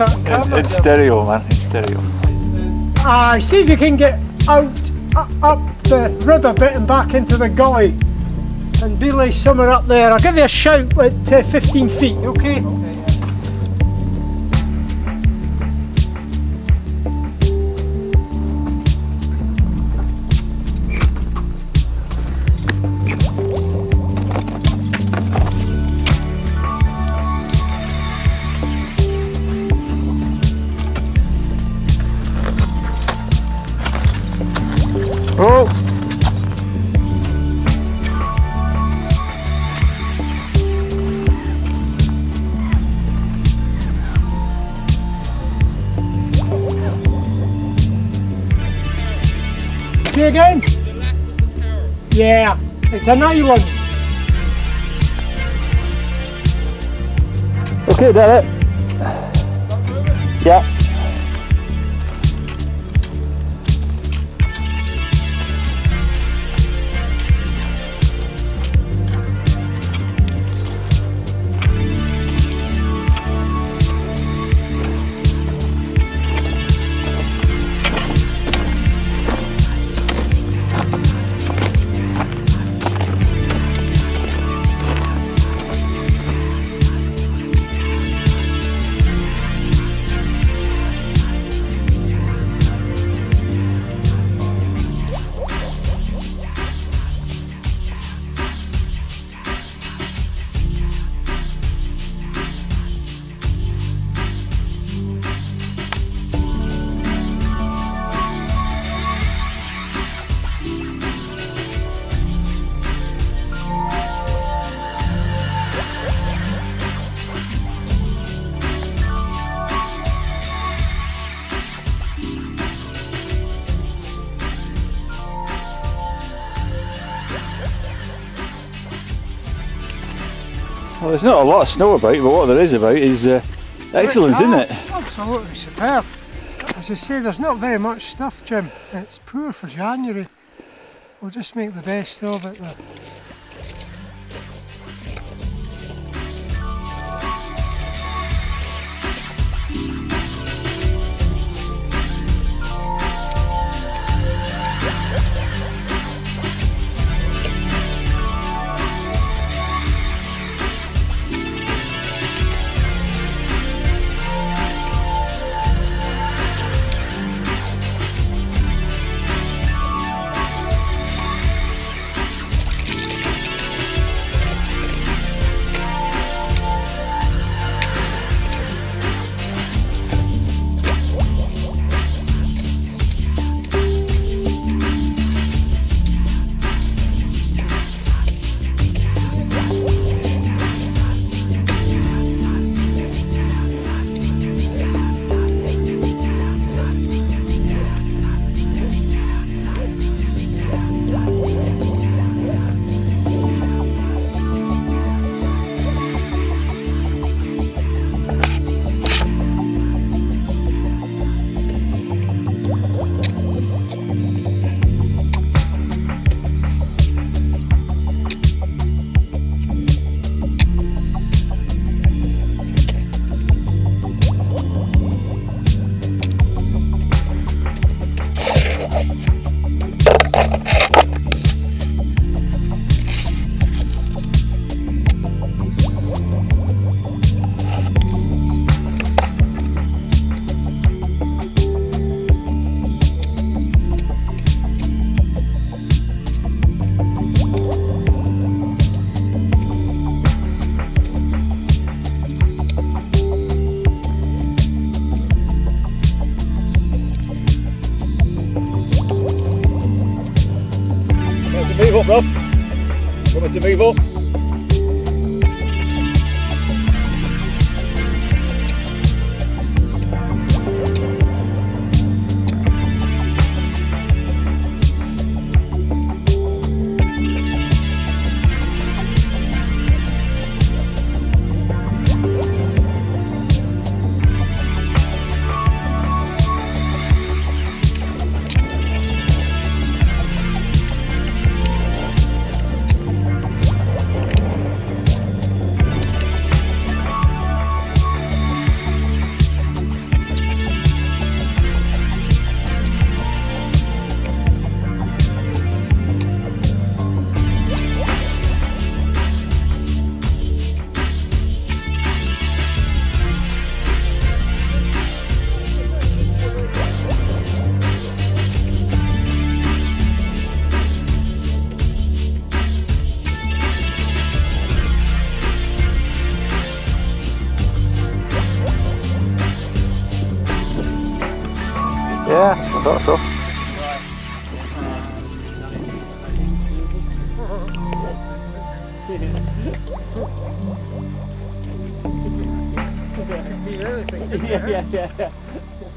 It's stereo, man. It's stereo. See if you can get out, up the river bit and back into the gully. And belay somewhere up there. I'll give you a shout at 15 feet, okay? Okay. Again? Yeah, it's an island. Okay, that's it. Yeah. Well, there's not a lot of snow about, but what there is about is excellent, isn't it? Absolutely superb. As I say, there's not very much stuff, Jim. It's poor for January. We'll just make the best of it then. Rob, come on to move up. Yeah, I thought so. Yeah, yeah, yeah.